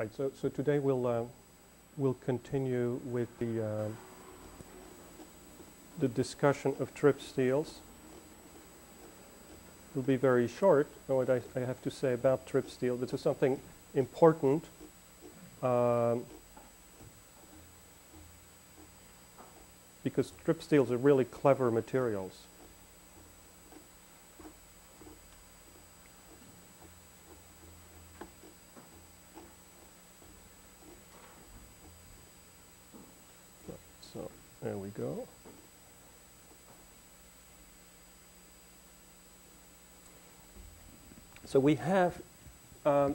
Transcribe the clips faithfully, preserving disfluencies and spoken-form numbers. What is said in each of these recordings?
Right, so, so today we'll, uh, we'll continue with the, uh, the discussion of TRIP steels. It will be very short, what I, I have to say about TRIP steel. This is something important. Um, because TRIP steels are really clever materials. So there we go. So we have um,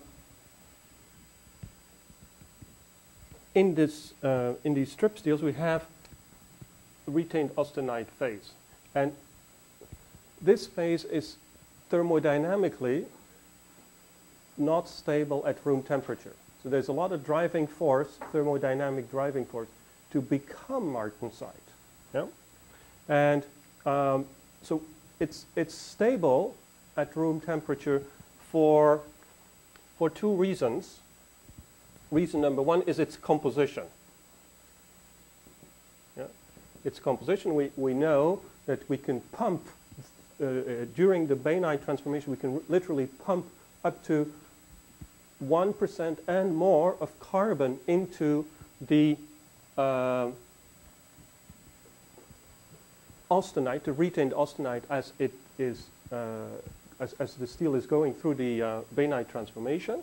in this uh, in these strip steels we have retained austenite phase, and this phase is thermodynamically not stable at room temperature. So there's a lot of driving force, thermodynamic driving force, to become martensite. Yeah? And um, so it's it's stable at room temperature for, for two reasons. Reason number one is its composition. Yeah? Its composition, we, we know that we can pump, uh, during the bainite transformation, we can literally pump up to one percent and more of carbon into the uh, austenite, the retained austenite as it is Uh, as, as the steel is going through the uh, bainite transformation.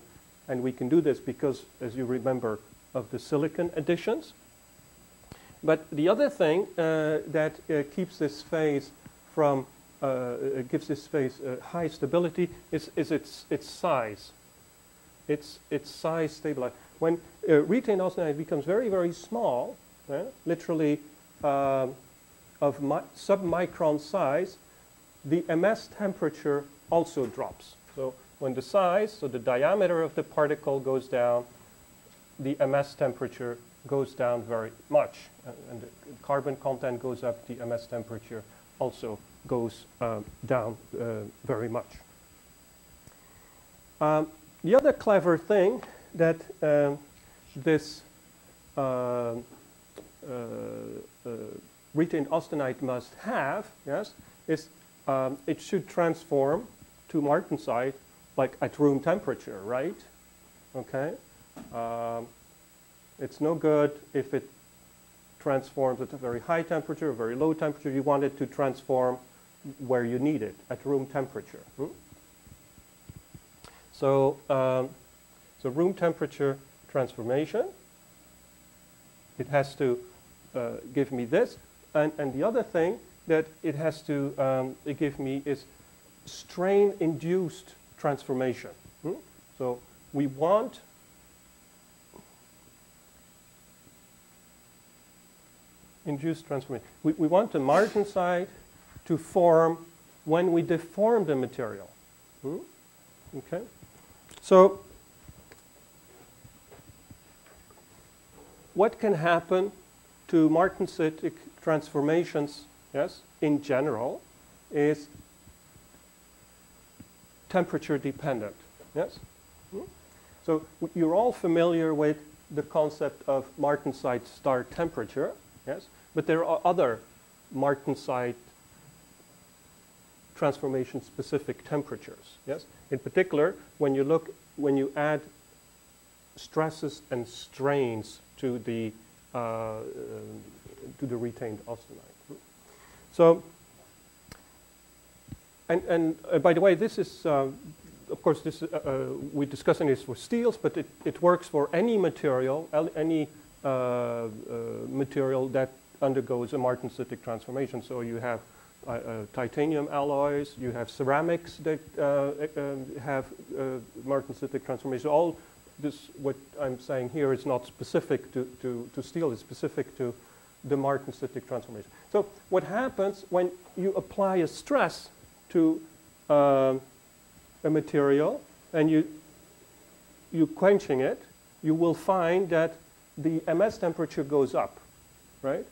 And we can do this because, as you remember, of the silicon additions. But the other thing uh, that uh, keeps this phase from, uh, gives this phase uh, high stability is, is its, its size. It's, its size stabilized. When uh, retained austenite becomes very, very small, uh, literally uh, of submicron size, the M S temperature also drops. So when the size, so the diameter of the particle goes down, the M S temperature goes down very much. And the carbon content goes up, the M S temperature also goes um, down uh, very much. Um, the other clever thing that um, this uh, uh, uh, retained austenite must have, yes, is Um, it should transform to martensite like at room temperature, right? Okay. Um, it's no good if it transforms at a very high temperature, a very low temperature. You want it to transform where you need it, at room temperature. Hmm? So, um, so room temperature transformation. It has to uh, give me this, and and the other thing that it has to um, give me is strain-induced transformation. Hmm? So we want induced transformation. We, we want the martensite to form when we deform the material. Hmm? Okay. So what can happen to martensitic transformations? Yes, in general, is temperature dependent. Yes? Mm-hmm. So you're all familiar with the concept of martensite star temperature. Yes? But there are other martensite transformation specific temperatures. Yes? In particular, when you look, when you add stresses and strains to the, uh, uh, to the retained austenite. So, and, and uh, by the way, this is, uh, of course, this, uh, uh, we're discussing this for steels, but it, it works for any material, any uh, uh, material that undergoes a martensitic transformation. So you have uh, uh, titanium alloys, you have ceramics that uh, uh, have uh, martensitic transformation. All this, what I'm saying here, is not specific to, to, to steel, it's specific to the martensitic transformation. So what happens when you apply a stress to uh, a material and you, you're quenching it, you will find that the M S temperature goes up, right?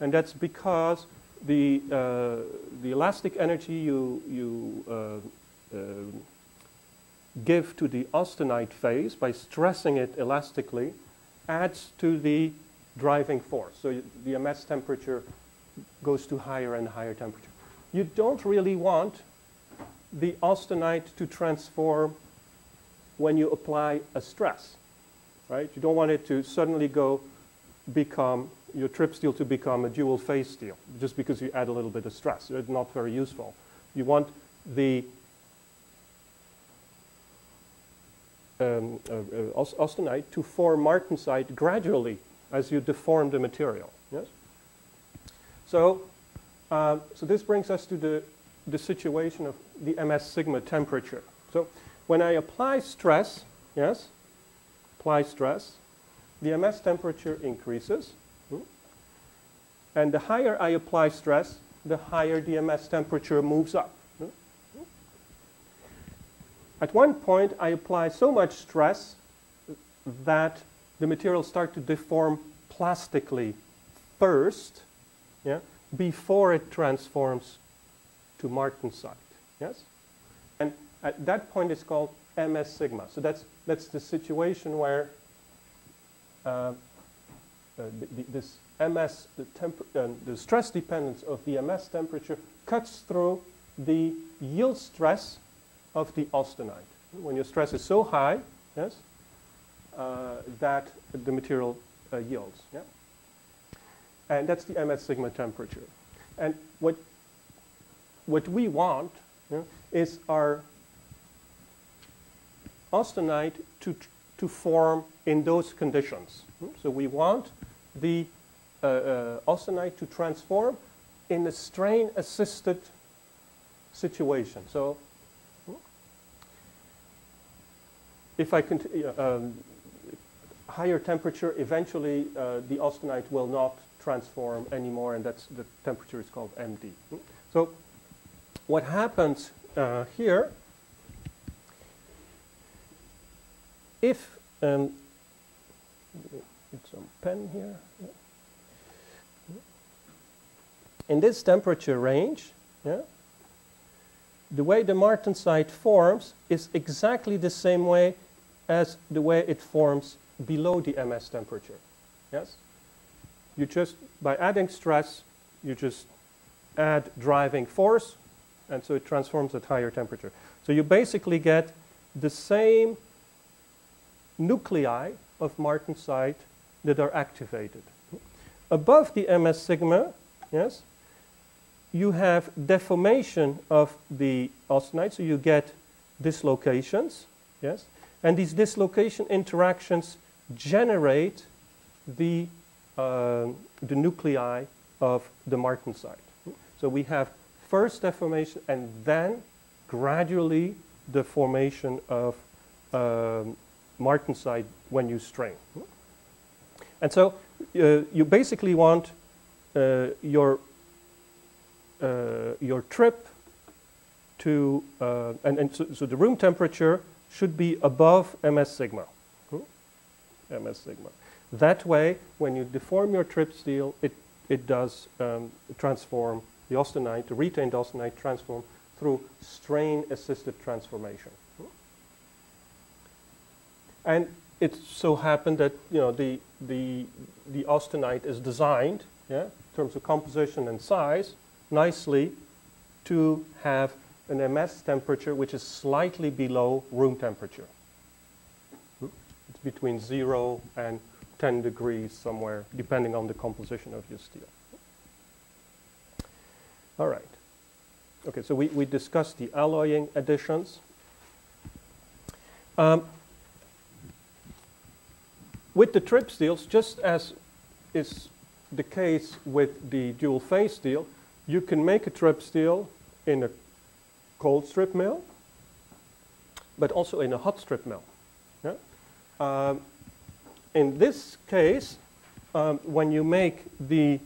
And that's because the, uh, the elastic energy you, you uh, uh, give to the austenite phase by stressing it elastically adds to the driving force. So the M S temperature goes to higher and higher temperature. You don't really want the austenite to transform when you apply a stress, right? You don't want it to suddenly go become your trip steel to become a dual phase steel just because you add a little bit of stress. It's not very useful. You want the um, uh, uh, austenite to form martensite gradually as you deform the material. Yes. So, uh, so this brings us to the the situation of the M S sigma temperature. So, when I apply stress, yes, apply stress, the M S temperature increases. And the higher I apply stress, the higher the M S temperature moves up. At one point, I apply so much stress that the materials start to deform plastically first, yeah, before it transforms to martensite. Yes? And at that point, it's called M S sigma. So that's, that's the situation where uh, uh, th this M S, the, uh, the stress dependence of the M S temperature cuts through the yield stress of the austenite. When your stress is so high, yes, uh, that the material uh, yields. Yeah? And that's the M S sigma temperature. And what, what we want, yeah, is our austenite to, to form in those conditions. So we want the Uh, uh, austenite to transform in a strain-assisted situation. So, if I can, uh, um, higher temperature, eventually uh, the austenite will not transform anymore, and that's the temperature is called M D. So, what happens uh, here? If um, get some pen here. In this temperature range, yeah, the way the martensite forms is exactly the same way as the way it forms below the M S temperature. Yes? You just, by adding stress, you just add driving force, and so it transforms at higher temperature. So you basically get the same nuclei of martensite that are activated. Above the M S sigma, yes, you have deformation of the austenite, so you get dislocations, yes, and these dislocation interactions generate the, uh, the nuclei of the martensite. So we have first deformation and then gradually the formation of um, martensite when you strain. And so uh, you basically want uh, your Uh, your trip to, uh, and, and so, so the room temperature should be above M S sigma. Hmm? M S sigma. That way, when you deform your trip steel, it, it does um, transform the austenite, the retained austenite transform through strain-assisted transformation. Hmm? And it so happened that, you know, the, the, the austenite is designed, yeah, in terms of composition and size, nicely to have an M S temperature which is slightly below room temperature. It's between zero and ten degrees somewhere, depending on the composition of your steel. All right. Okay, so we, we discussed the alloying additions. Um, with the trip steels, just as is the case with the dual phase steel, you can make a trip steel in a cold strip mill, but also in a hot strip mill. Yeah? Um, in this case, um, when you make the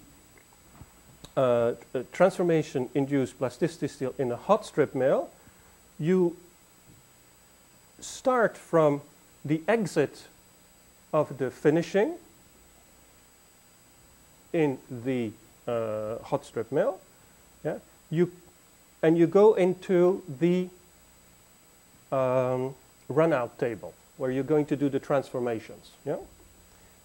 uh, transformation-induced plasticity steel in a hot strip mill, you start from the exit of the finishing in the uh, hot strip mill. Yeah, you, and you go into the um, runout table where you're going to do the transformations. Yeah?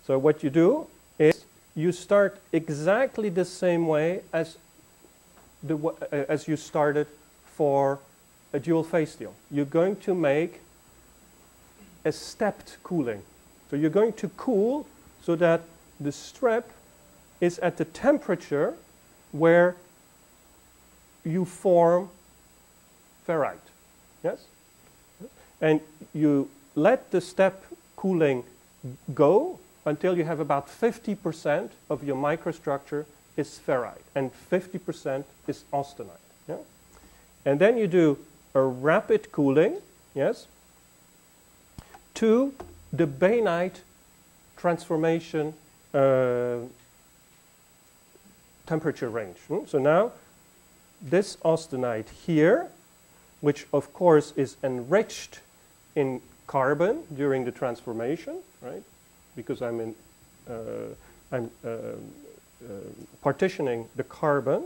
So what you do is you start exactly the same way as, the, uh, as you started for a dual phase steel. You're going to make a stepped cooling. So you're going to cool so that the strip is at the temperature where you form ferrite. Yes? And you let the step cooling go until you have about fifty percent of your microstructure is ferrite and fifty percent is austenite. Yeah? And then you do a rapid cooling, yes, to the bainite transformation uh, temperature range. Hmm? So now this austenite here, which of course is enriched in carbon during the transformation, right? Because I'm in, uh, I'm uh, uh, partitioning the carbon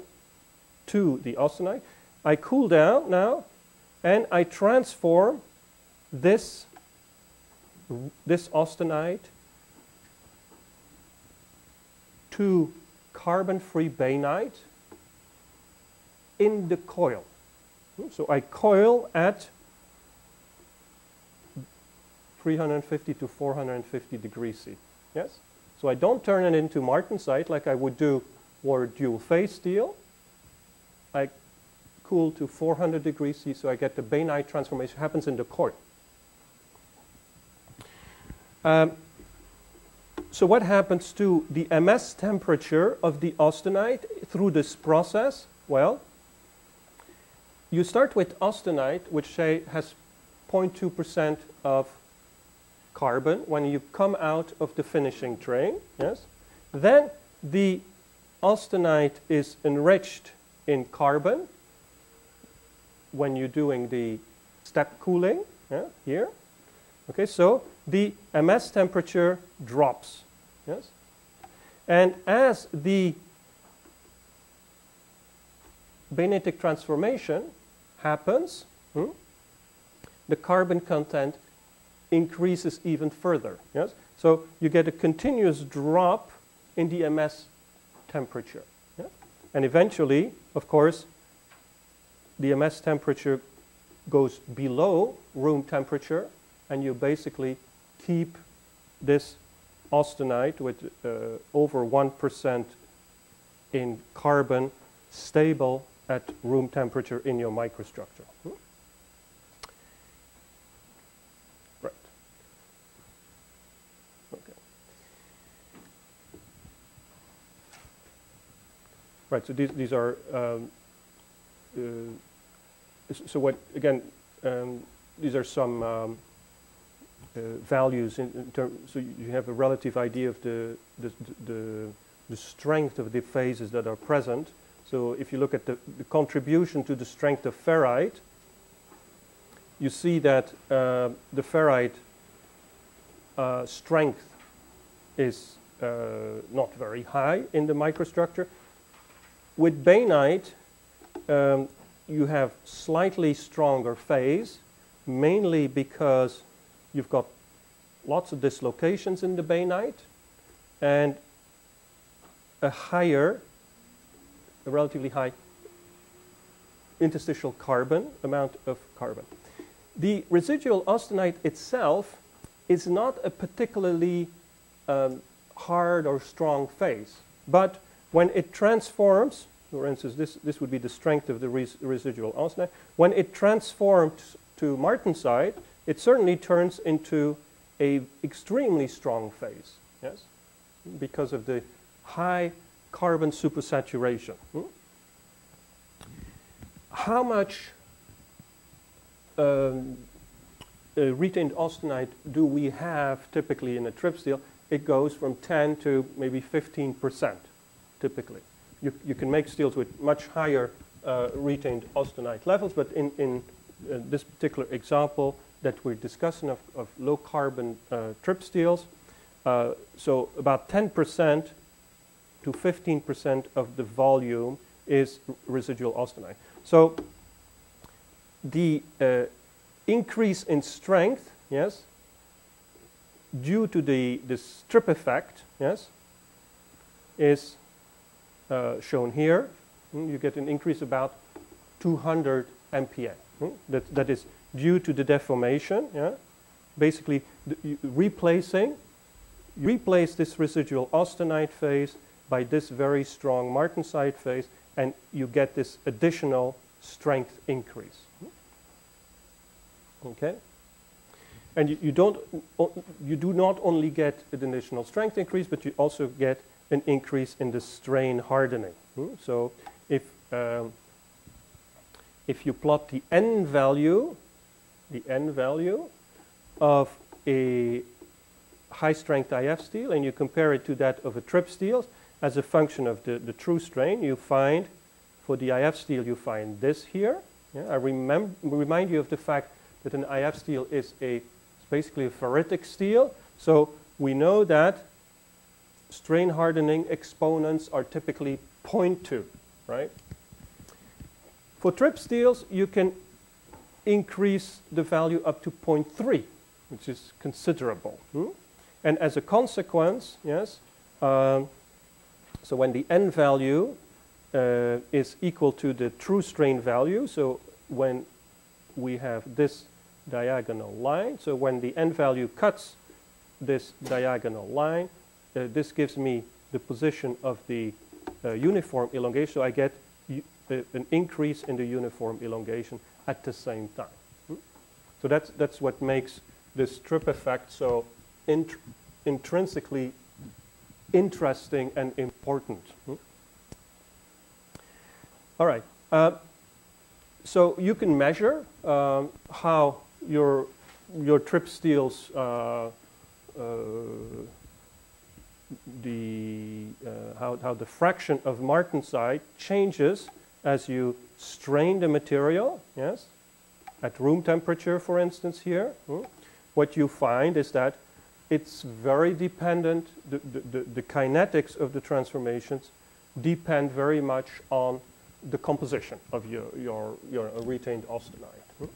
to the austenite. I cool down now, and I transform this this austenite to carbon-free bainite in the coil. So I coil at three hundred fifty to four hundred fifty degrees C. Yes? So I don't turn it into martensite like I would do for dual phase steel. I cool to four hundred degrees C, so I get the bainite transformation. It happens in the coil. Um, so what happens to the M S temperature of the austenite through this process? Well, you start with austenite, which say has zero point two percent of carbon when you come out of the finishing train. Yes? Then the austenite is enriched in carbon when you're doing the step cooling, yeah, here. Okay, so the M S temperature drops. Yes? And as the bainitic transformation happens, hmm, the carbon content increases even further. Yes? So you get a continuous drop in the M S temperature. Yeah? And eventually, of course, the M S temperature goes below room temperature, and you basically keep this austenite with uh, over one percent in carbon stable at room temperature in your microstructure. Hmm? Right. Okay. Right, so these, these are um, uh, so what, again, um, these are some um, uh, values in, in terms, so you have a relative idea of the, the, the, the strength of the phases that are present. So if you look at the, the contribution to the strength of ferrite, you see that uh, the ferrite uh, strength is uh, not very high in the microstructure. With bainite, um, you have slightly stronger phase, mainly because you've got lots of dislocations in the bainite and a higher, a relatively high interstitial carbon, amount of carbon. The residual austenite itself is not a particularly um, hard or strong phase, but when it transforms, for instance, this, this would be the strength of the res residual austenite. When it transforms to martensite, it certainly turns into an extremely strong phase, yes, because of the high carbon supersaturation. Hmm? How much um, uh, retained austenite do we have typically in a trip steel? It goes from ten to maybe fifteen percent typically. You, you can make steels with much higher uh, retained austenite levels, but in, in uh, this particular example that we're discussing of, of low carbon uh, trip steels, uh, so about ten percent to fifteen percent of the volume is residual austenite. So the uh, increase in strength, yes, due to the, the strip effect, yes, is uh, shown here. You get an increase about two hundred M P a. That, that is due to the deformation, yeah? Basically the, replacing, you replace this residual austenite phase by this very strong martensite phase, and you get this additional strength increase. Okay? And you, you, don't, you do not only get an additional strength increase, but you also get an increase in the strain hardening. So if, um, if you plot the N value, the N value of a high strength I F steel, and you compare it to that of a TRIP steel as a function of the, the true strain, you find for the I F steel, you find this here. Yeah, I remember, remind you of the fact that an I F steel is a, it's basically a ferritic steel. So we know that strain hardening exponents are typically zero point two, right? For TRIP steels, you can increase the value up to zero point three, which is considerable. Hmm? And as a consequence, yes, um, so when the N value uh, is equal to the true strain value, so when we have this diagonal line, so when the N value cuts this diagonal line, uh, this gives me the position of the uh, uniform elongation, so I get uh, an increase in the uniform elongation at the same time. Hmm? So that's, that's what makes the strip effect so int intrinsically interesting and important. Hmm? All right. Uh, so you can measure um, how your, your TRIP steels, uh, uh, the, uh, how, how the fraction of martensite changes as you strain the material, yes, at room temperature, for instance, here. Hmm? What you find is that it's very dependent, the, the, the kinetics of the transformations depend very much on the composition of your, your, your retained austenite.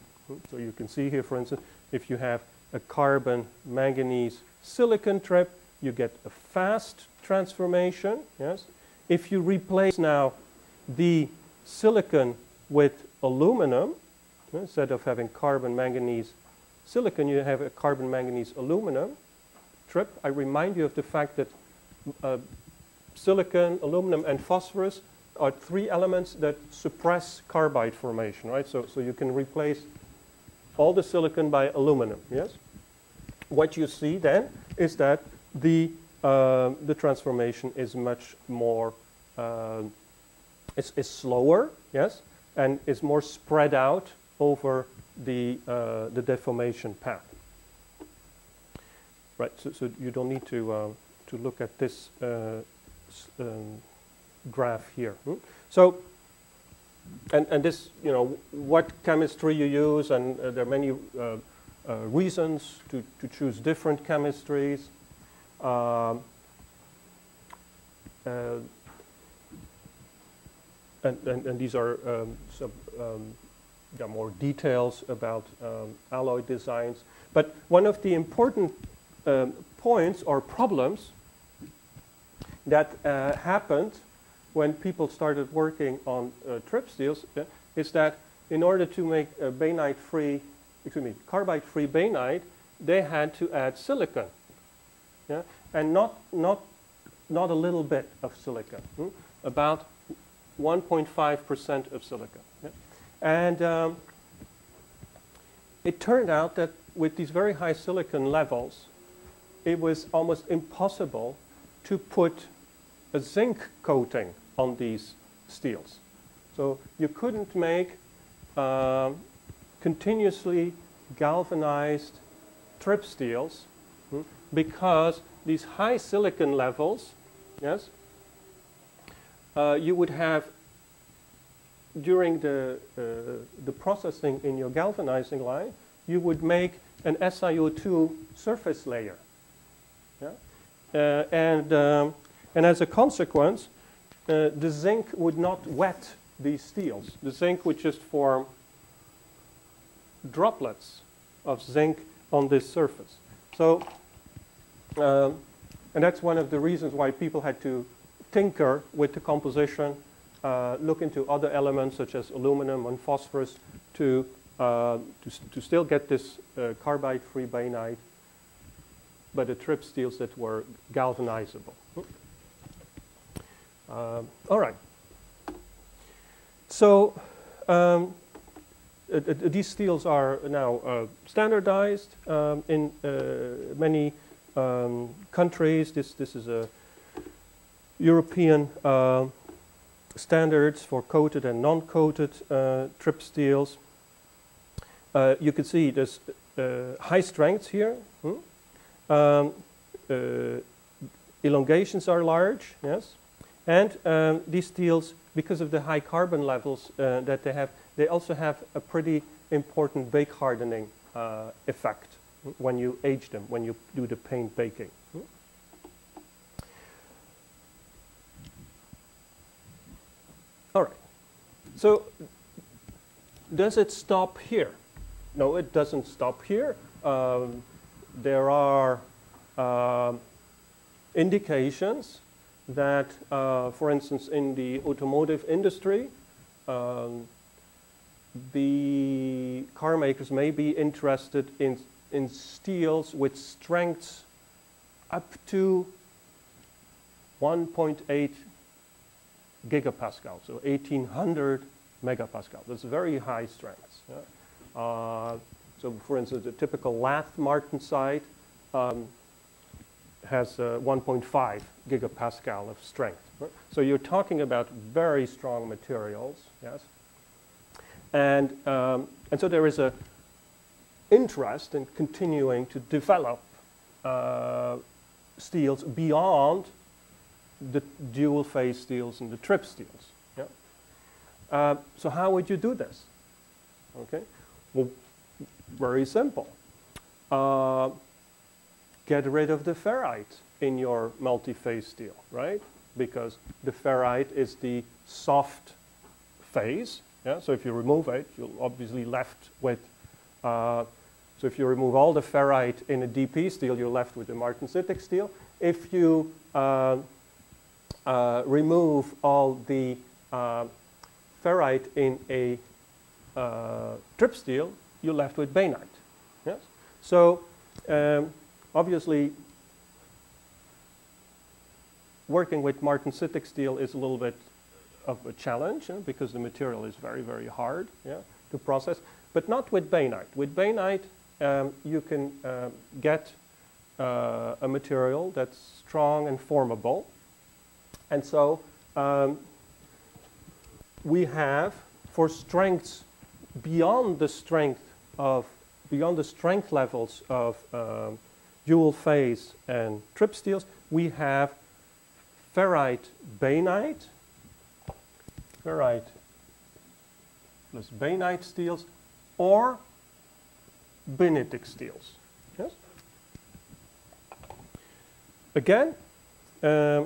So you can see here, for instance, if you have a carbon, manganese, silicon trip, you get a fast transformation, yes? If you replace now the silicon with aluminum, instead of having carbon, manganese, silicon, you have a carbon manganese aluminum trip. I remind you of the fact that uh, silicon, aluminum, and phosphorus are three elements that suppress carbide formation, right? So, so you can replace all the silicon by aluminum, yes? What you see then is that the, uh, the transformation is much more, uh, is, is slower, yes? And is more spread out over the, uh, the deformation path. Right, so, so you don't need to, uh, to look at this uh, um, graph here. Hmm? So, and, and this, you know, what chemistry you use, and uh, there are many uh, uh, reasons to, to choose different chemistries. Um, uh, and, and, and these are um, some um, there are more details about um, alloy designs. But one of the important um, points or problems that uh, happened when people started working on uh, TRIP steels uh, is that in order to make a bainite-free, excuse me, carbide-free bainite, they had to add silicon. Yeah? And not, not, not a little bit of silicon, hmm? About one point five percent of silicon. Yeah? And um, it turned out that with these very high silicon levels, it was almost impossible to put a zinc coating on these steels. So you couldn't make um, continuously galvanized TRIP steels, hmm, because these high silicon levels, yes, uh, you would have during the, uh, the processing in your galvanizing line, you would make an S i O two surface layer. Yeah? Uh, and, um, and as a consequence, uh, the zinc would not wet these steels. The zinc would just form droplets of zinc on this surface. So, um, and that's one of the reasons why people had to tinker with the composition, uh, look into other elements such as aluminum and phosphorus to, uh, to, to still get this uh, carbide-free bainite, but the TRIP steels that were galvanizable. Um, all right. So um, it, it, these steels are now uh, standardized um, in uh, many um, countries. This, this is a European uh, standards for coated and non-coated uh, TRIP steels. Uh, you can see there's uh, high strengths here. Hmm? Um, uh, elongations are large, yes, and um, these steels, because of the high carbon levels uh, that they have, they also have a pretty important bake hardening uh, effect when you age them, when you do the paint baking. All right, so does it stop here? No, it doesn't stop here. Um, There are uh, indications that, uh, for instance, in the automotive industry, um, the car makers may be interested in, in steels with strengths up to one point eight gigapascal, so eighteen hundred megapascal. That's very high strengths. Yeah? Uh, So, for instance, the typical lath martensite um, has uh, one point five gigapascal of strength. So you're talking about very strong materials, yes. And um, and so there is a interest in continuing to develop uh, steels beyond the dual phase steels and the TRIP steels. Yeah? Uh, so how would you do this? Okay. Well, very simple. Uh, get rid of the ferrite in your multi-phase steel, right? Because the ferrite is the soft phase. Yeah? So if you remove it, you'll obviously left with, uh, so if you remove all the ferrite in a D P steel, you're left with the martensitic steel. If you uh, uh, remove all the uh, ferrite in a uh, TRIP steel, you're left with bainite, yes? So um, obviously working with martensitic steel is a little bit of a challenge, yeah, because the material is very, very hard, yeah, to process, but not with bainite. With bainite, um, you can uh, get uh, a material that's strong and formable. And so um, we have, for strengths beyond the strength of beyond the strength levels of um, dual phase and TRIP steels, we have ferrite bainite, ferrite plus bainite steels, or bainitic steels. Yes. Again, um,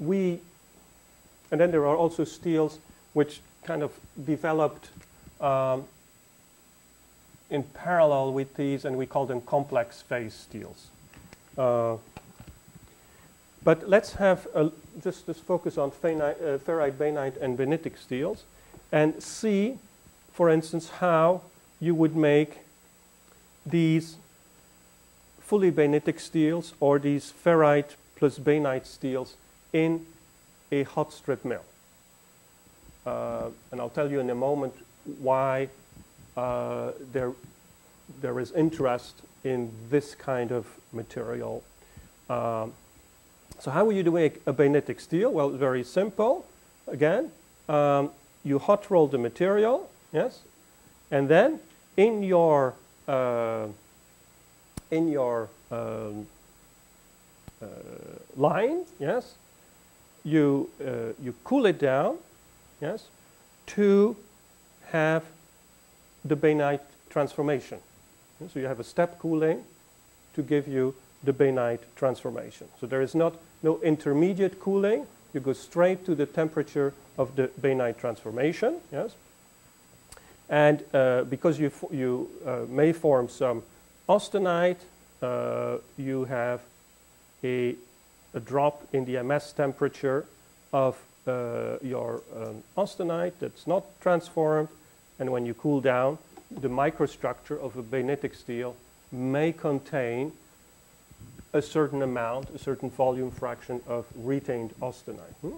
we. And then there are also steels which kind of developed um, in parallel with these, and we call them complex phase steels. Uh, but let's have a, just, just focus on phenite, uh, ferrite, bainite, and bainitic steels, and see, for instance, how you would make these fully bainitic steels or these ferrite plus bainite steels in a hot strip mill. Uh, and I'll tell you in a moment why uh, there, there is interest in this kind of material. Um, so how will you make a bainitic steel? Well, very simple. Again, um, you hot roll the material, yes? And then in your, uh, in your um, uh, line, yes? You, uh, you cool it down, yes, to have the bainite transformation. So you have a step cooling to give you the bainite transformation. So there is not, no intermediate cooling. You go straight to the temperature of the bainite transformation, yes? And uh, because you, you uh, may form some austenite, uh, you have a, a drop in the M S temperature of uh, your um, austenite that's not transformed. And when you cool down, the microstructure of a bainitic steel may contain a certain amount, a certain volume fraction of retained austenite. Hmm?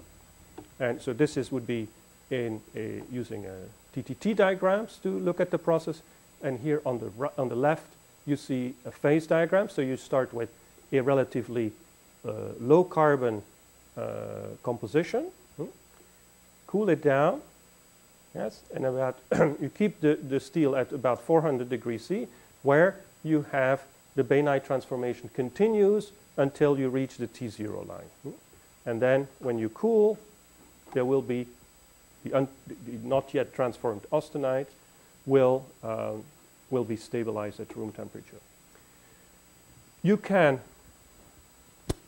And so this is, would be in a, using a T T T diagrams to look at the process. And here on the, on the left, you see a phase diagram. So you start with a relatively uh, low carbon uh, composition, hmm? Cool it down, yes, and about you keep the, the steel at about four hundred degrees C, where you have the bainite transformation continues until you reach the T zero line. Hmm? And then when you cool, there will be the, un the not yet transformed austenite will, um, will be stabilized at room temperature. You can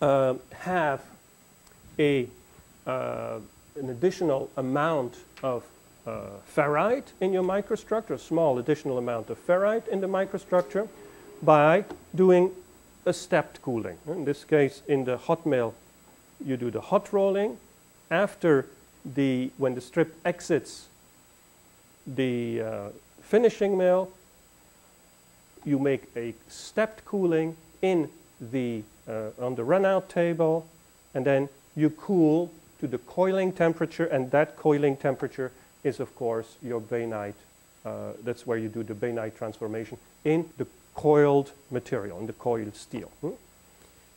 um, have a, uh, an additional amount of uh, ferrite in your microstructure, a small additional amount of ferrite in the microstructure by doing a stepped cooling. In this case, in the hot mill, you do the hot rolling. After the, when the strip exits the uh, finishing mill, you make a stepped cooling in the, uh, on the runout table, and then you cool to the coiling temperature, and that coiling temperature is, of course, your bainite. Uh, that's where you do the bainite transformation in the coiled material, in the coiled steel. Hmm?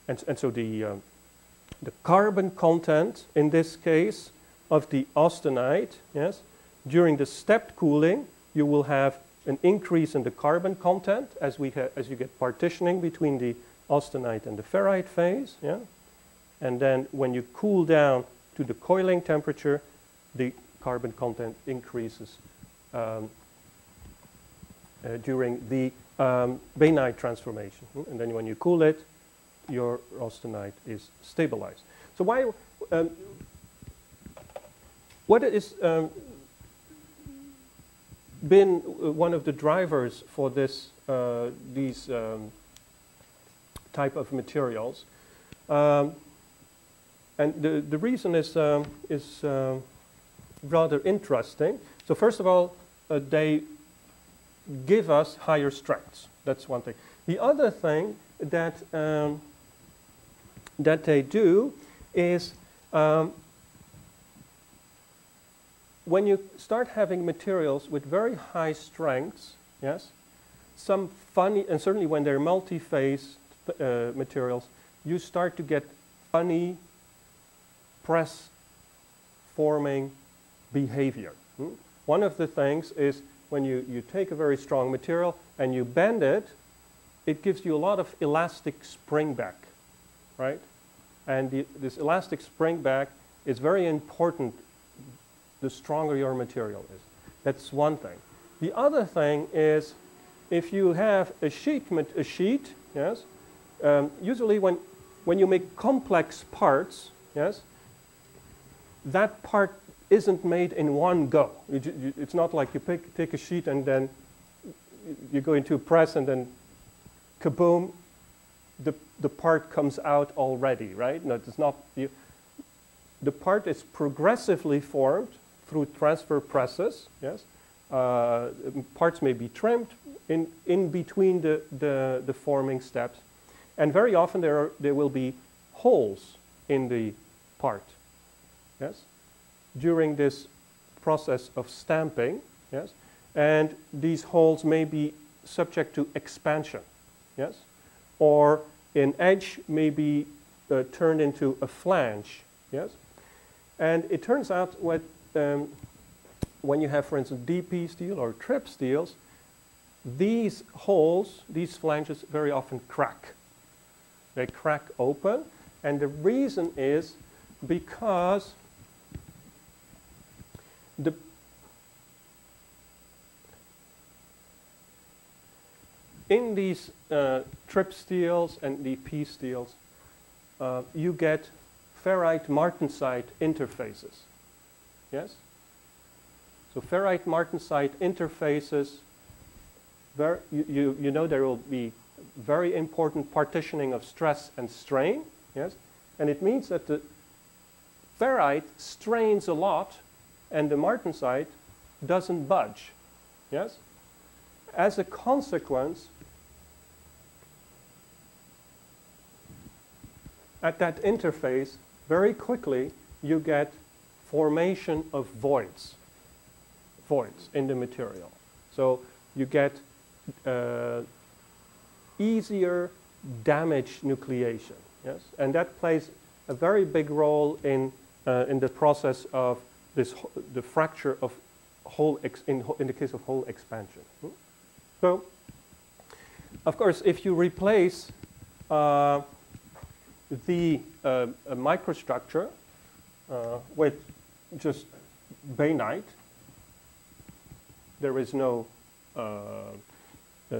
And, and so the... Um, the carbon content, in this case, of the austenite, yes, during the stepped cooling, you will have an increase in the carbon content as, we ha as you get partitioning between the austenite and the ferrite phase. Yeah? And then when you cool down to the coiling temperature, the carbon content increases um, uh, during the um, bainite transformation. And then when you cool it, your austenite is stabilized. So why, um, what has um, been one of the drivers for this, uh, these um, type of materials? Um, and the, the reason is, um, is um, rather interesting. So first of all, uh, they give us higher strengths. That's one thing. The other thing that um, that they do is um, when you start having materials with very high strengths, yes, some funny, and certainly when they're multi-phase uh, materials, you start to get funny press forming behavior. Hmm? One of the things is when you, you take a very strong material and you bend it, it gives you a lot of elastic spring back, right? And the, this elastic spring back is very important the stronger your material is. That's one thing. The other thing is if you have a sheet, a sheet, yes, um, usually when, when you make complex parts, yes, that part isn't made in one go. It, it, it's not like you pick, take a sheet and then you go into a press and then kaboom, the, the part comes out already, right? No, it's not. You, the part is progressively formed through transfer presses, yes? Uh, parts may be trimmed in, in between the, the, the forming steps. And very often there, are, there will be holes in the part, yes? During this process of stamping, yes? And these holes may be subject to expansion. Yes, or an edge may be uh, turned into a flange. Yes, and it turns out what, um, when you have, for instance, D P steel or TRIP steels, these holes, these flanges, very often crack. They crack open, and the reason is because the in these uh, TRIP steels and D P steels, uh, you get ferrite martensite interfaces. Yes? So ferrite martensite interfaces, very, you, you, you know there will be very important partitioning of stress and strain. Yes? And it means that the ferrite strains a lot and the martensite doesn't budge. Yes? As a consequence, at that interface, very quickly you get formation of voids, voids in the material. So you get uh, easier damage nucleation. Yes? And that plays a very big role in, uh, in the process of this, the fracture of whole, ex in, in the case of whole expansion. Hmm? So, of course, if you replace uh, the uh, microstructure uh, with just bainite, there is no uh, uh,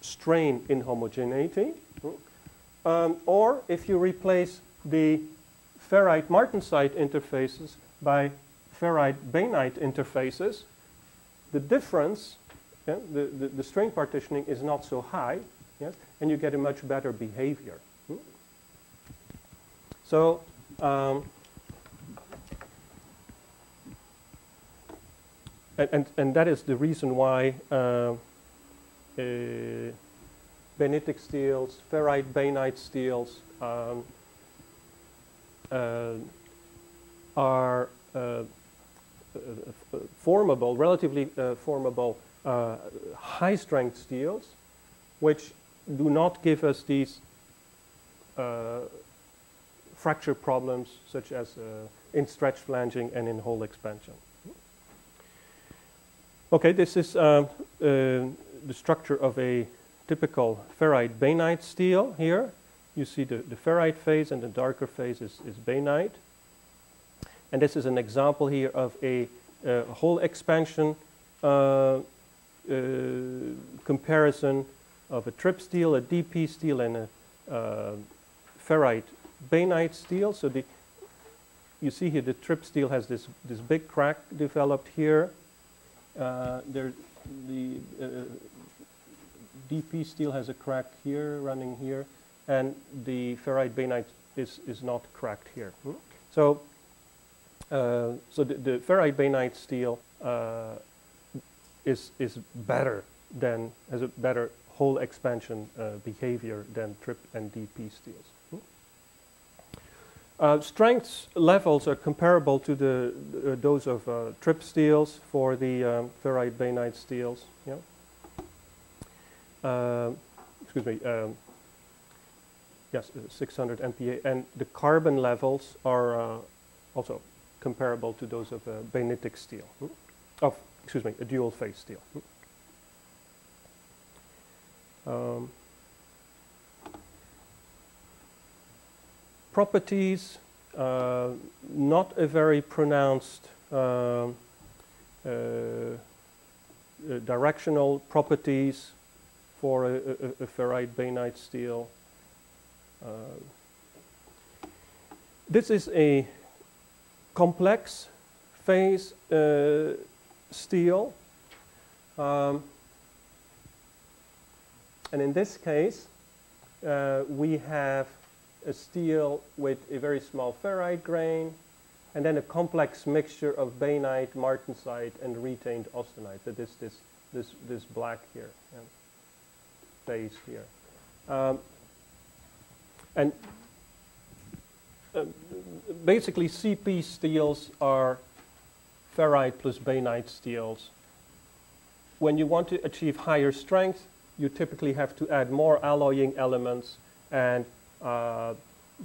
strain inhomogeneity. Hmm? Um, or if you replace the ferrite martensite interfaces by ferrite bainite interfaces, the difference, yeah, the, the, the strain partitioning is not so high, yes, and you get a much better behavior. Hmm? So um, and, and, and that is the reason why uh, uh, bainitic steels, ferrite bainite steels um, uh, are Uh, uh, formable, relatively uh, formable, uh, high-strength steels, which do not give us these uh, fracture problems, such as uh, in stretch flanging and in hole expansion. Okay, this is uh, uh, the structure of a typical ferrite bainite steel. Here, you see the, the ferrite phase, and the darker phase is, is bainite. And this is an example here of a uh, hole expansion uh, uh, comparison of a TRIP steel, a D P steel, and a uh, ferrite bainite steel. So the, you see here the TRIP steel has this, this big crack developed here. Uh, there, the uh, D P steel has a crack here, running here, and the ferrite bainite is, is not cracked here. Hmm? So. Uh, so the, the ferrite bainite steel uh, is is better than has a better hole expansion uh, behavior than TRIP and D P steels. Hmm? Uh, strength levels are comparable to the uh, those of uh, TRIP steels for the um, ferrite bainite steels. Yeah. Uh, excuse me. Um, yes, uh, six hundred M P a, and the carbon levels are uh, also comparable to those of a bainitic steel, hmm? of, excuse me, a dual phase steel. Hmm? Um, properties, uh, not a very pronounced uh, uh, directional properties for a, a, a ferrite bainite steel. Uh, this is a complex phase uh, steel, um, and in this case uh, we have a steel with a very small ferrite grain and then a complex mixture of bainite, martensite, and retained austenite. That is this, this, this black here, yeah, phase here. Um, and Uh, basically, C P steels are ferrite plus bainite steels. When you want to achieve higher strength, you typically have to add more alloying elements, and uh,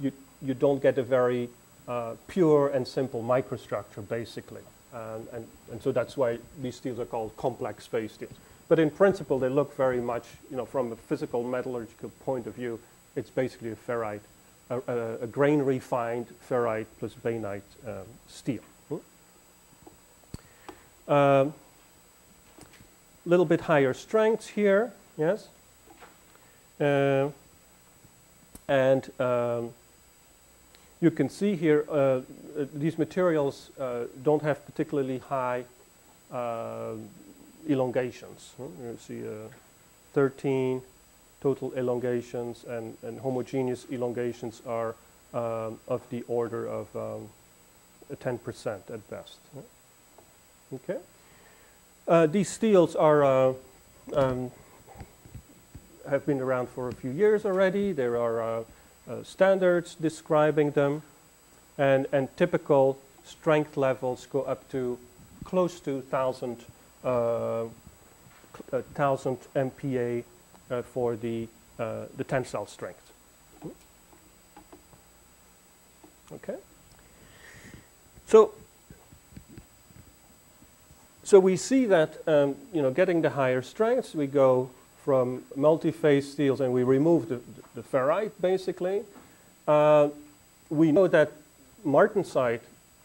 you, you don't get a very uh, pure and simple microstructure, basically. Um, and, and so that's why these steels are called complex phase steels. But in principle, they look very much, you know, from a physical metallurgical point of view, it's basically a ferrite. A, a, a grain refined ferrite plus bainite um, steel. A hmm? um, little bit higher strengths here, yes, uh, and um, you can see here uh, these materials uh, don't have particularly high uh, elongations. You see uh, thirteen total elongations, and, and homogeneous elongations are um, of the order of um, ten percent at best. Okay. Uh, these steels are uh, um, have been around for a few years already. There are uh, uh, standards describing them, and and typical strength levels go up to close to thousand uh, thousand M P A uh, for the uh, the tensile strength. Okay. So. So we see that um, you know, getting the higher strengths, we go from multi-phase steels and we remove the, the ferrite basically. Uh, we know that martensite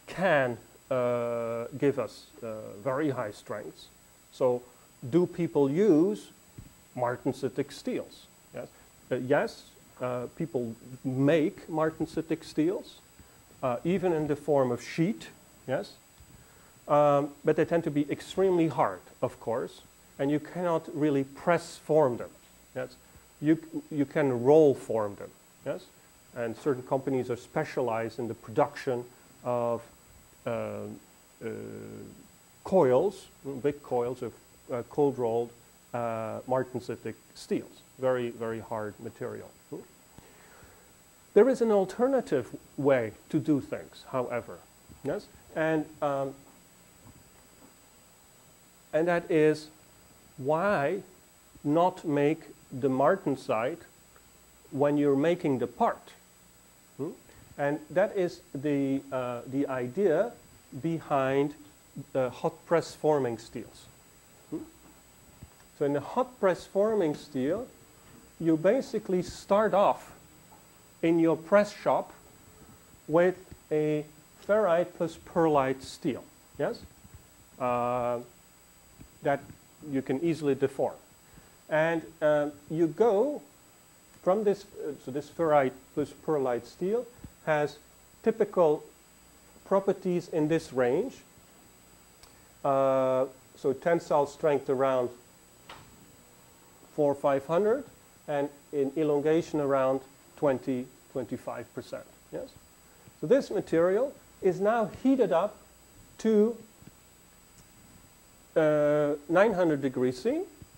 can uh, give us uh, very high strengths. So do people use martensitic steels? Yes, uh, yes uh, people make martensitic steels, uh, even in the form of sheet. Yes. Um, but they tend to be extremely hard, of course, and you cannot really press form them. Yes, you you can roll form them. Yes, and certain companies are specialized in the production of uh, uh, coils, big coils of uh, cold rolled uh, martensitic steels. Very very hard material. There is an alternative way to do things, however. Yes, and um, And that is, why not make the martensite when you're making the part? Hmm? And that is the, uh, the idea behind the hot press forming steels. Hmm? So in the hot press forming steel, you basically start off in your press shop with a ferrite plus perlite steel. Yes? Uh, that you can easily deform. And um, you go from this, uh, so this ferrite plus perlite steel has typical properties in this range. Uh, so tensile strength around four or five hundred, and in elongation around twenty, twenty-five percent, yes? So this material is now heated up to Uh, nine hundred degrees C,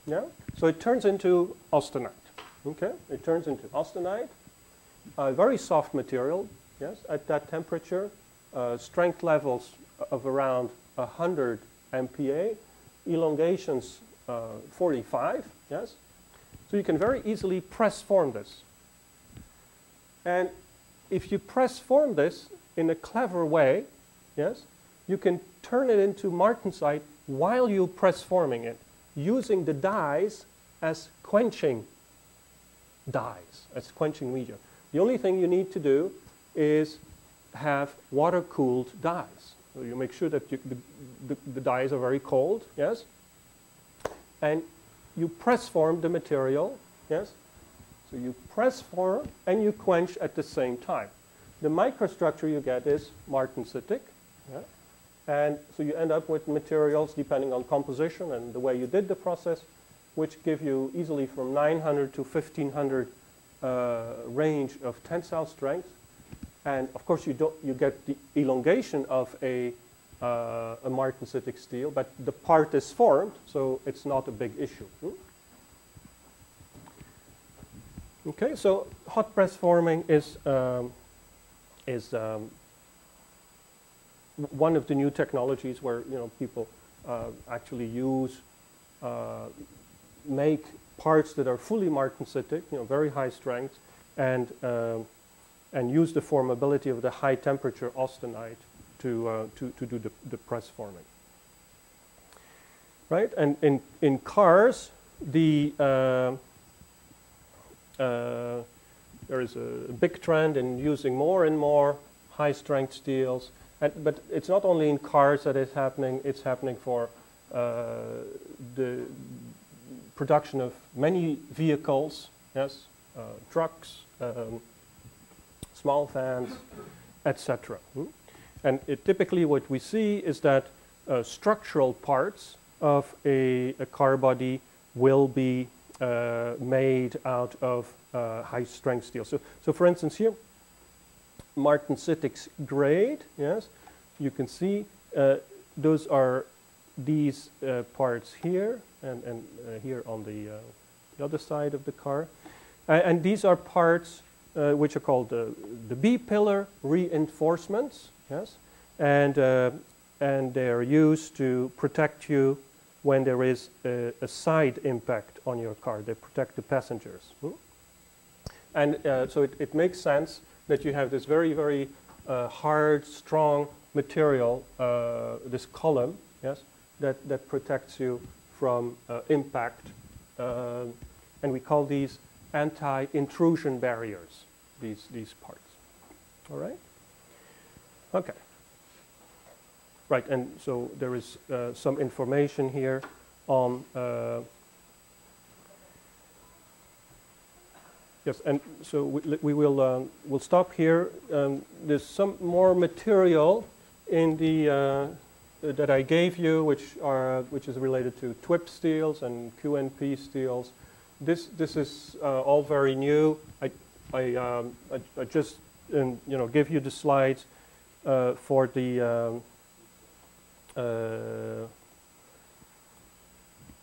yeah? So it turns into austenite, okay? It turns into austenite, a very soft material, yes, at that temperature, uh, strength levels of around one hundred M P A, elongations uh, forty-five, yes? So you can very easily press form this. And if you press form this in a clever way, yes, you can turn it into martensite while you press forming it, using the dyes as quenching dyes, as quenching media. The only thing you need to do is have water-cooled dyes. So you make sure that you, the, the, the dyes are very cold, yes? And you press form the material, yes? So you press form and you quench at the same time. The microstructure you get is martensitic, yeah? And so you end up with materials, depending on composition and the way you did the process, which give you easily from nine hundred to fifteen hundred uh, range of tensile strength. And of course, you, don't, you get the elongation of a, uh, a martensitic steel, but the part is formed, so it's not a big issue. Okay, so hot press forming is, um, is um, one of the new technologies where you know people uh, actually use uh, make parts that are fully martensitic, you know, very high strength, and uh, and use the formability of the high temperature austenite to uh, to to do the, the press forming. Right, and in in cars, the uh, uh, there is a big trend in using more and more high strength steels. And, but it's not only in cars that it's happening, it's happening for uh, the production of many vehicles, yes, uh, trucks, um, small vans, et cetera. And it, typically what we see is that uh, structural parts of a, a car body will be uh, made out of uh, high-strength steel. So, so for instance here, martensitic grade, yes, you can see uh, those are these uh, parts here and, and uh, here on the, uh, the other side of the car. Uh, and these are parts uh, which are called the, the B-pillar reinforcements, yes, and, uh, and they are used to protect you when there is a, a side impact on your car. They protect the passengers. Hmm? And uh, so it, it makes sense that you have this very, very uh, hard, strong material, uh, this column, yes, that, that protects you from uh, impact. Uh, and we call these anti-intrusion barriers, these, these parts. All right? Okay. Right, and so there is uh, some information here on, uh, yes, and so we, we will um, we'll stop here. Um, there's some more material in the, uh, that I gave you, which, are, which is related to T R I P steels and Q N P steels. This, this is uh, all very new. I, I, um, I, I just um, you know, give you the slides uh, for the, um, Uh,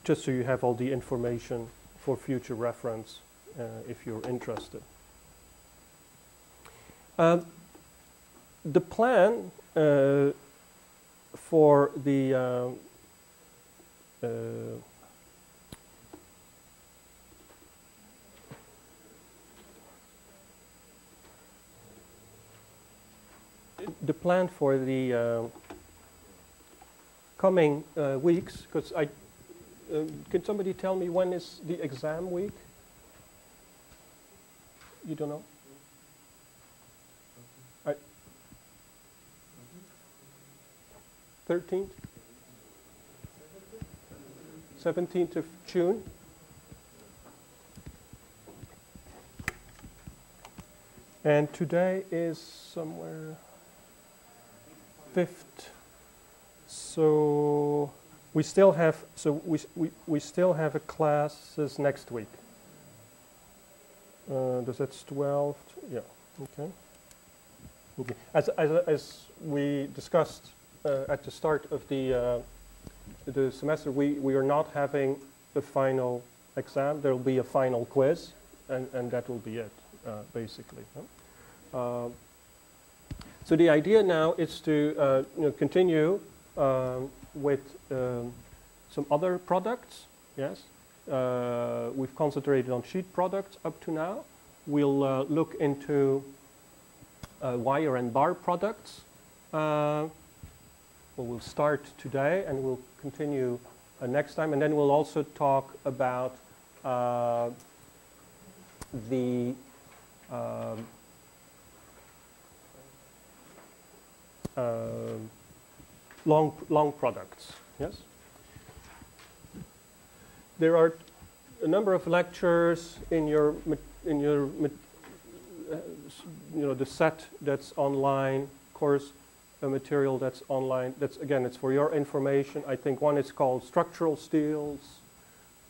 just so you have all the information for future reference uh, if you're interested. Um, the plan uh, for the uh, uh, the plan for the uh, coming uh, weeks, because I, uh, can somebody tell me when is the exam week? You don't know? I, thirteenth? seventeenth of June? And today is somewhere fifth. So we still have so we we, we still have a classes next week. Uh, does that's twelve? Yeah. Okay. Okay. As as as we discussed uh, at the start of the uh, the semester, we we are not having a final exam. There will be a final quiz, and and that will be it, uh, basically. Uh, so the idea now is to uh, you know, continue. Uh, with um, some other products, yes. Uh, we've concentrated on sheet products up to now. We'll uh, look into uh, wire and bar products. Uh, we'll start today and we'll continue uh, next time. And then we'll also talk about uh, the um, uh, Long, long products, yes? There are a number of lectures in your, in your, you know, the set that's online, course uh, material that's online. That's, again, it's for your information. I think one is called structural steels,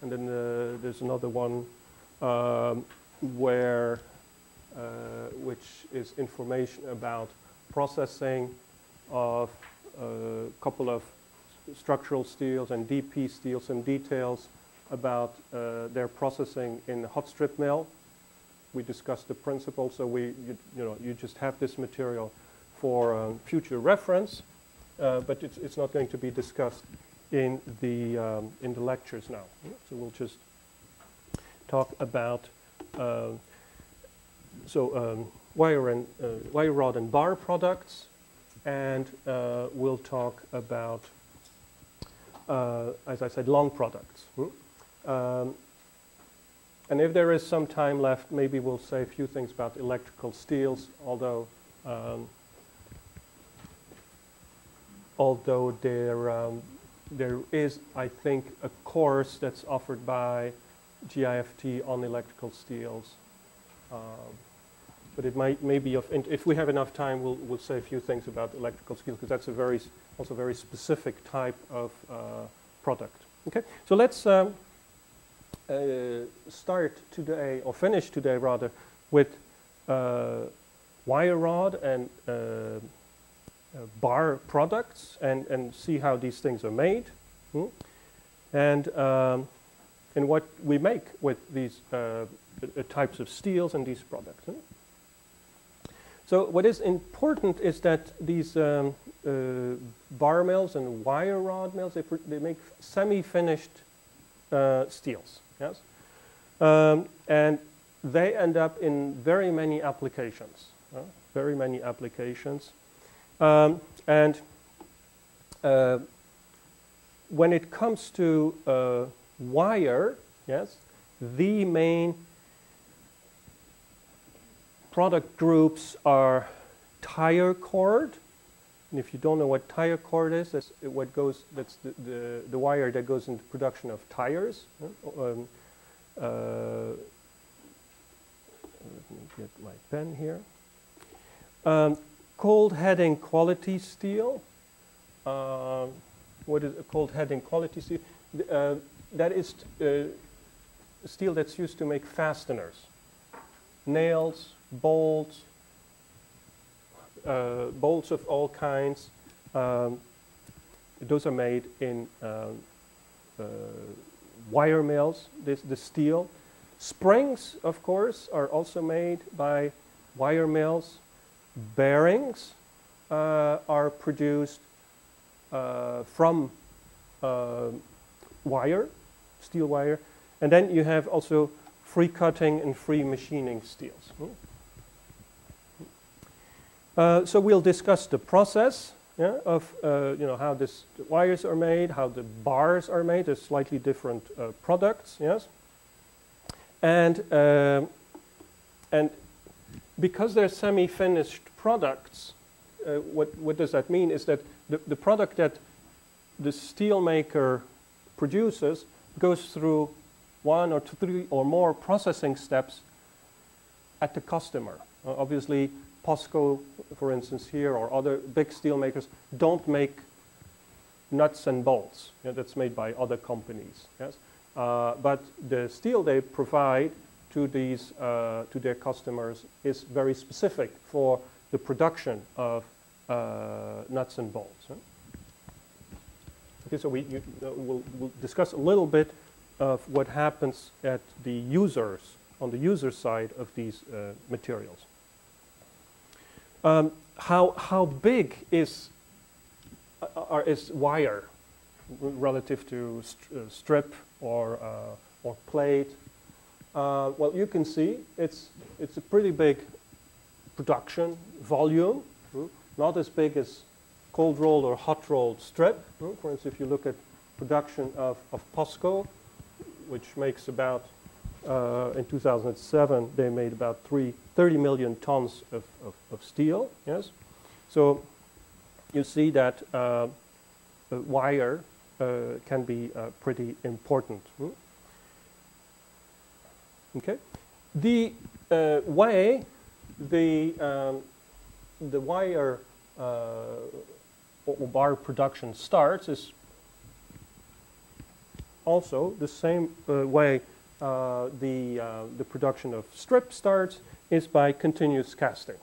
and then uh, there's another one um, where, uh, which is information about processing of a couple of structural steels and D P steels, some details about uh, their processing in the hot strip mill. We discussed the principle, so we, you, you know, you just have this material for um, future reference, uh, but it's, it's not going to be discussed in the, um, in the lectures now. So we'll just talk about, uh, so um, wire, and, uh, wire rod and bar products. And uh, we'll talk about, uh, as I said, long products. Hmm? Um, and if there is some time left, maybe we'll say a few things about electrical steels, although um, although there, um, there is, I think, a course that's offered by G I F T on electrical steels. Um, but it might may be of. If we have enough time, we'll we'll say a few things about electrical steels, because that's a very also very specific type of uh, product. Okay, so let's um, uh, start today, or finish today rather, with uh, wire rod and uh, uh, bar products, and and see how these things are made, hmm? and um, and what we make with these uh, types of steels and these products. Hmm? So what is important is that these um, uh, bar mills and wire rod mills, they, they make semi-finished uh, steels, yes? Um, and they end up in very many applications, uh, very many applications. Um, and uh, when it comes to uh, wire, yes, the main product groups are tire cord, and if you don't know what tire cord is, that's what goes. That's the the, the wire that goes into production of tires. Um, uh, let me get my pen here. Um, cold heading quality steel. Uh, what is a cold heading quality steel? Uh, that is uh, steel that's used to make fasteners, nails, bolts, uh, bolts of all kinds. Um, those are made in um, uh, wire mills, this, the steel. Springs, of course, are also made by wire mills. Bearings uh, are produced uh, from uh, wire, steel wire. And then you have also free cutting and free machining steels. Hmm? Uh, so we'll discuss the process, yeah, of uh, you know, how this, the wires are made, how the bars are made. There's slightly different uh, products, yes. And uh, and because they're semi-finished products, uh, what what does that mean? Is that the the product that the steel maker produces goes through one or two, three or more processing steps at the customer. Uh, obviously, POSCO, for instance, here, or other big steel makers don't make nuts and bolts. You know, that's made by other companies. Yes, uh, but the steel they provide to these uh, to their customers is very specific for the production of uh, nuts and bolts. Huh? Okay, so we you, uh, we'll, we'll discuss a little bit of what happens at the users on the user side of these uh, materials. Um, how how big is uh, are, is wire relative to st uh, strip or uh, or plate? Uh, well, you can see it's it's a pretty big production volume. Mm-hmm. Not as big as cold rolled or hot rolled strip. Mm-hmm. For instance, if you look at production of of POSCO, which makes about uh, in two thousand seven they made about three. thirty million tons of, of, of steel, yes? So you see that uh, wire uh, can be uh, pretty important. Hmm? Okay? The uh, way the, um, the wire uh, or bar production starts is also the same uh, way uh, the, uh, the production of strip starts, is by continuous casting.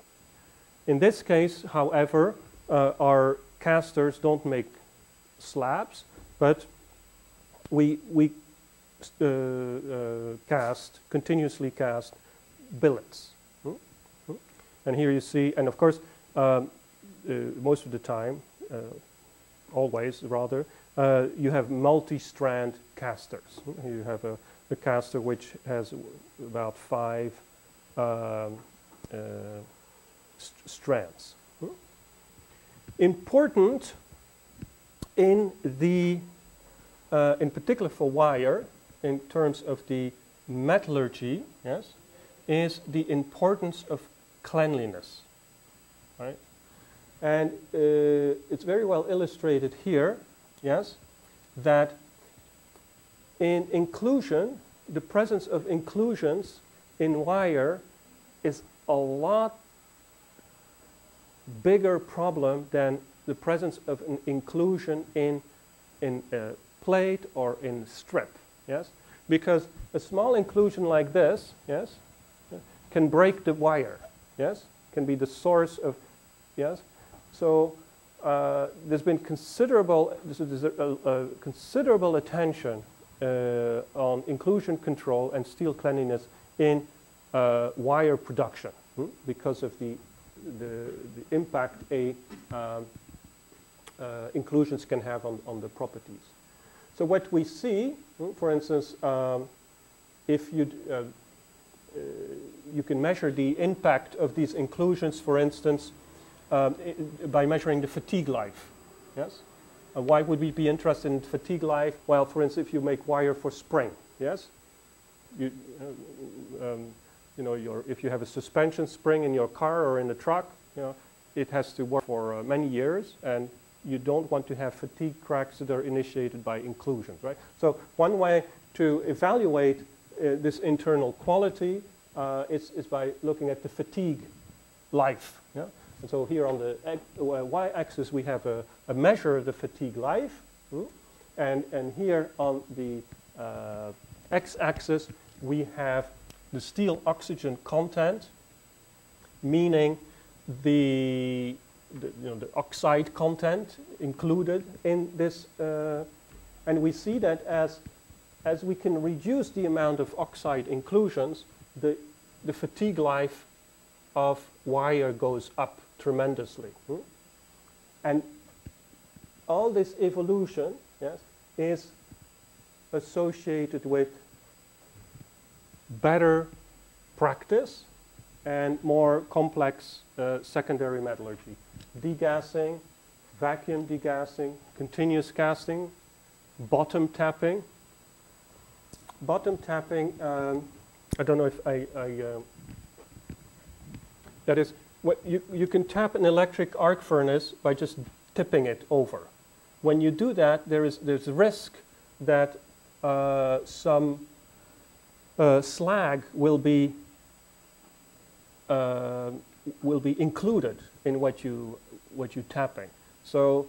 In this case, however, uh, our casters don't make slabs, but we we uh, uh, cast continuously cast billets. Mm-hmm. And here you see, and of course, um, uh, most of the time, uh, always rather, uh, you have multi-strand casters. You have a, a caster which has about five. Um, uh, st strands. Hmm? Important in the, uh, in particular for wire, in terms of the metallurgy, yes, is the importance of cleanliness, right? And uh, it's very well illustrated here, yes, that in inclusion, the presence of inclusions in wire is a lot bigger problem than the presence of an inclusion in, in a plate or in strip, yes? Because a small inclusion like this, yes, can break the wire, yes? Can be the source of, yes? So uh, there's been considerable, there's a, a considerable attention uh, on inclusion control and steel cleanliness in uh, wire production hmm? because of the The, the impact a um, uh, inclusions can have on, on the properties. So what we see, for instance, um, if you uh, uh, you can measure the impact of these inclusions, for instance, um, it, by measuring the fatigue life. Yes. Uh, why would we be interested in fatigue life? Well, for instance, if you make wire for spring, yes. You. Uh, um, You know, your, if you have a suspension spring in your car or in a truck, you know, it has to work for uh, many years, and you don't want to have fatigue cracks that are initiated by inclusions, right? So one way to evaluate uh, this internal quality uh, is, is by looking at the fatigue life. Yeah? And so here on the x, uh, y-axis, we have a, a measure of the fatigue life, hmm? and, and here on the uh, x-axis, we have the steel oxygen content, meaning the, the, you know, the oxide content included in this. Uh, and we see that as, as we can reduce the amount of oxide inclusions, the, the fatigue life of wire goes up tremendously. Hmm? And all this evolution, yes, is associated with better practice and more complex uh, secondary metallurgy. Degassing, vacuum degassing, continuous casting, bottom tapping. Bottom tapping, um, I don't know if I, I uh, that is, what you, you can tap an electric arc furnace by just tipping it over. When you do that, there is, there's a risk that uh, some Uh, slag will be uh, will be included in what you what you tapping. So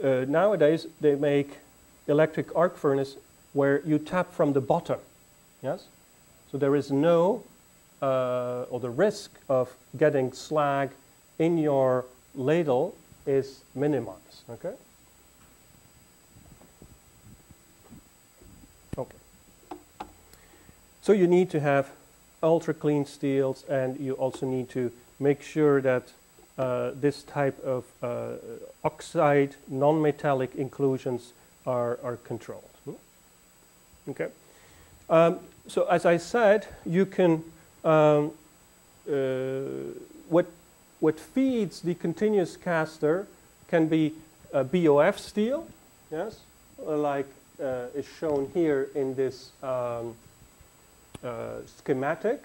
uh, nowadays they make electric arc furnace where you tap from the bottom. Yes, so there is no uh, or the risk of getting slag in your ladle is minimized. Okay. So you need to have ultra clean steels, and you also need to make sure that uh, this type of uh, oxide non-metallic inclusions are, are controlled. Okay. Um, so as I said, you can um, uh, what what feeds the continuous caster can be a B O F steel, yes, like uh, is shown here in this. Um, Uh, schematic,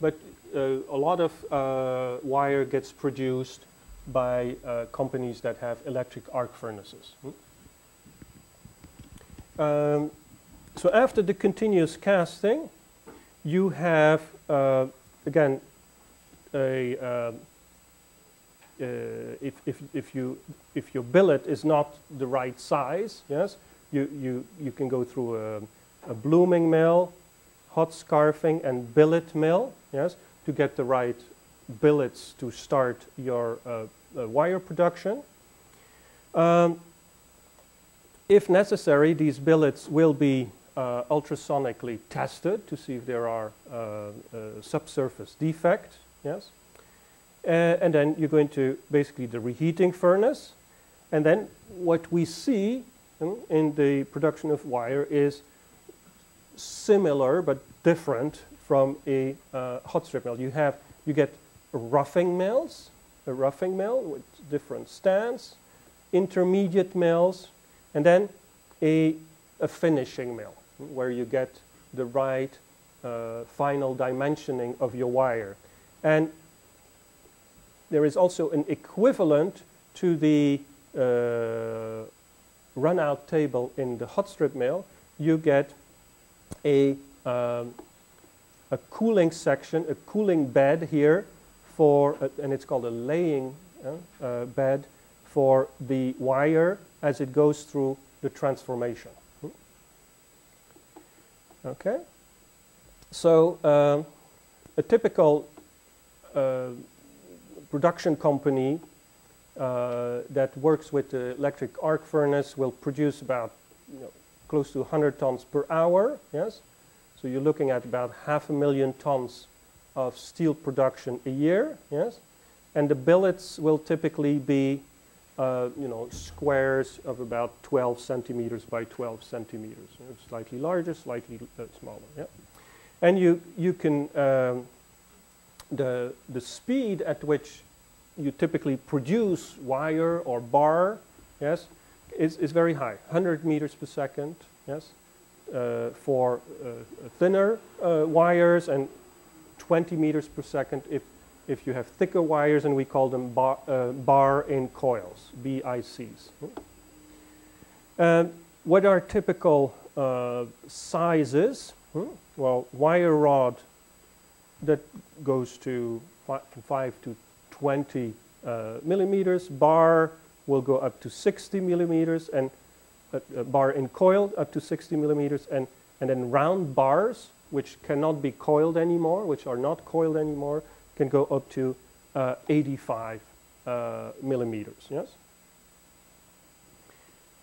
but uh, a lot of uh, wire gets produced by uh, companies that have electric arc furnaces. Hmm? Um, so after the continuous casting, you have uh, again a uh, uh, if if if you if your billet is not the right size, yes, you you you can go through a, a blooming mill, hot scarfing, and billet mill, yes, to get the right billets to start your uh, uh, wire production. Um, if necessary, these billets will be uh, ultrasonically tested to see if there are uh, uh, subsurface defects, yes. Uh, and then you go into basically the reheating furnace. And then what we see hmm, in the production of wire is similar but different from a uh, hot strip mill. You have you get roughing mills, a roughing mill with different stands, intermediate mills, and then a, a finishing mill where you get the right uh, final dimensioning of your wire. And there is also an equivalent to the uh, runout table in the hot strip mill. You get A, um, a cooling section, a cooling bed here for, a, and it's called a laying uh, uh, bed, for the wire as it goes through the transformation. Okay, so um, a typical uh, production company uh, that works with the electric arc furnace will produce about you know, close to one hundred tons per hour, yes? So you're looking at about half a million tons of steel production a year, yes? And the billets will typically be Uh, you know, squares of about twelve centimeters by twelve centimeters. You know, slightly larger, slightly uh, smaller. Yeah, and you you can um, the the speed at which you typically produce wire or bar, yes, is is very high, one hundred meters per second, yes, uh, for uh, thinner uh, wires, and twenty meters per second if. If you have thicker wires, and we call them bar, uh, bar in coils, B I Cs. Uh, what are typical uh, sizes? Hmm? Well, wire rod that goes to five, five to twenty uh, millimeters. Bar will go up to sixty millimeters, and uh, uh, bar in coil up to sixty millimeters, and and then round bars which cannot be coiled anymore, which are not coiled anymore, can go up to uh, eighty-five uh, millimeters, yes?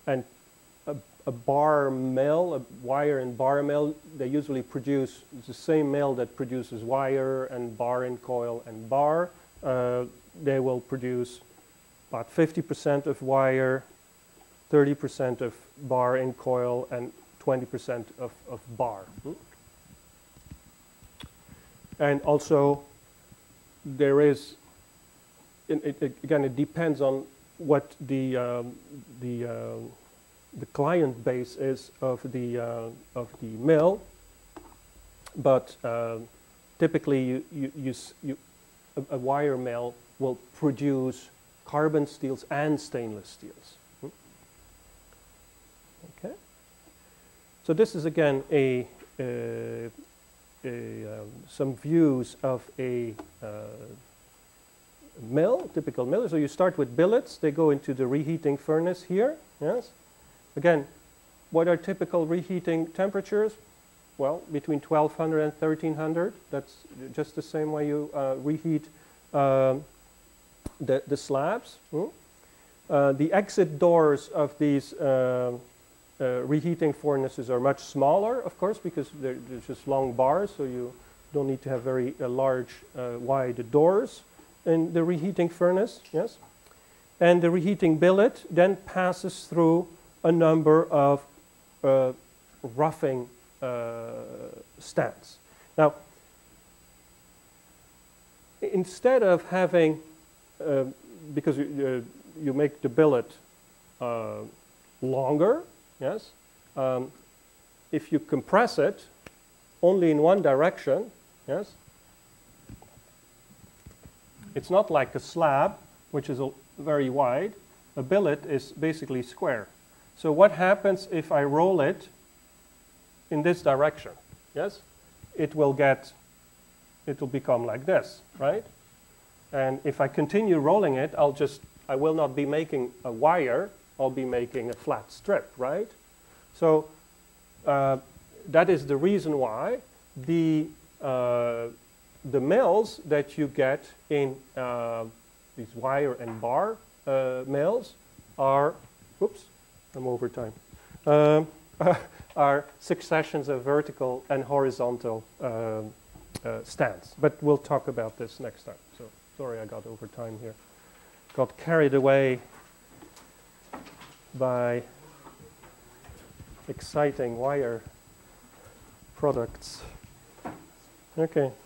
And a, a bar mill, a wire and bar mill, they usually produce, it's the same mill that produces wire and bar and coil and bar. Uh, they will produce about fifty percent of wire, thirty percent of bar and coil, and twenty percent of, of bar. Hmm? And also, there is, it, it, again, it depends on what the um, the uh, the client base is of the uh, of the mill, but uh, typically you you, you, you a, a wire mill will produce carbon steels and stainless steels. Hmm? Okay, so this is again a. a A, um, some views of a uh, mill, typical mill. So you start with billets. They go into the reheating furnace here. Yes. Again, what are typical reheating temperatures? Well, between twelve hundred and thirteen hundred. That's just the same way you uh, reheat um, the, the slabs. Hmm? Uh, the exit doors of these uh, Uh, reheating furnaces are much smaller, of course, because they're, they're just long bars, so you don't need to have very uh, large, uh, wide doors in the reheating furnace, yes? And the reheating billet then passes through a number of uh, roughing uh, stands. Now, instead of having, uh, because you, uh, you make the billet uh, longer, yes, um, if you compress it only in one direction, yes, it's not like a slab, which is a, very wide. A billet is basically square. So what happens if I roll it in this direction? Yes, it will get, it will become like this, right? And if I continue rolling it, I'll just, I will not be making a wire. I'll be making a flat strip, right? So uh, that is the reason why the uh, the mills that you get in uh, these wire and bar uh, mills are, oops, I'm over time, um, are successions of vertical and horizontal uh, uh, stands. But we'll talk about this next time. So sorry, I got over time here. Got carried away by exciting wire products. Okay.